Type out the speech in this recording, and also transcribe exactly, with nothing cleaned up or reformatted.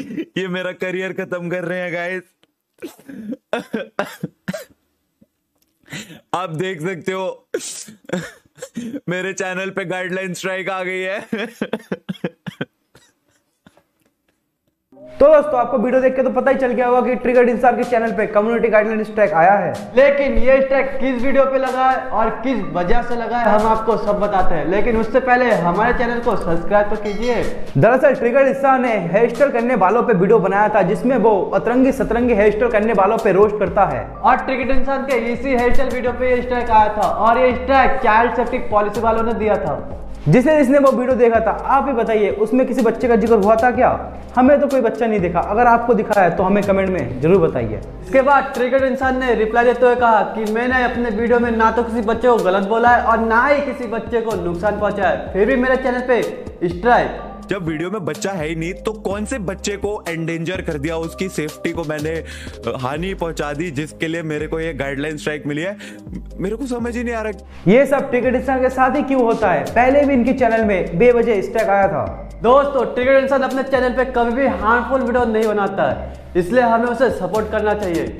ये मेरा करियर खत्म कर रहे हैं गाइस। आप देख सकते हो मेरे चैनल पे गाइडलाइन स्ट्राइक आ गई है। तो दोस्तों आपको वीडियो देख के तो पता ही चल गया होगा कि ट्रिगर्ड इंसान के चैनल पे कम्युनिटी गाइडलाइन स्ट्राइक आया है, लेकिन ये स्ट्राइक किस वीडियो पे लगा है और किस वजह से लगा है हम आपको सब बताते हैं, लेकिन उससे पहले हमारे चैनल को सब्सक्राइब तो कीजिए। दरअसल ट्रिगर्ड इंसान ने हेयर स्टाइल करने वालों पे वीडियो बनाया था जिसमें वो अतरंगी सतरंगी हेयर स्टाइल करने वालों पे रोस्ट करता है, और ट्रिगर्ड इंसान के इसी हेयर स्टाइल वीडियो पे ये स्ट्राइक आया था और ये स्ट्राइक चाइल्ड सेफ्टी पॉलिसी वालों ने दिया था। जिसने जिसने वो वीडियो देखा था आप ही बताइए उसमें किसी बच्चे का जिक्र हुआ था क्या? हमें तो कोई बच्चा नहीं देखा, अगर आपको दिखा है तो हमें कमेंट में जरूर बताइए। इसके बाद ट्रिगर्ड इंसान ने रिप्लाई देते हुए कहा कि मैंने अपने वीडियो में ना तो किसी बच्चे को गलत बोला है और ना ही किसी बच्चे को नुकसान पहुंचा है, फिर भी मेरे चैनल पे स्ट्राइक। जब वीडियो में बच्चा है ही नहीं तो कौन से बच्चे को एंडेंजर कर दिया, उसकी सेफ्टी को मैंने हानि पहुंचा दी, जिसके लिए मेरे को ये गाइडलाइन स्ट्राइक मिली है। मेरे को समझ ही नहीं आ रहा ये सब ट्रिगर्ड इंसान के साथ ही क्यों होता है। पहले भी इनके चैनल में बेवजह स्ट्राइक आया था। दोस्तों ट्रिगर्ड इंसान अपने चैनल पे कभी भी हार्मफुल वीडियो नहीं बनाता है, इसलिए हमें उसे सपोर्ट करना चाहिए।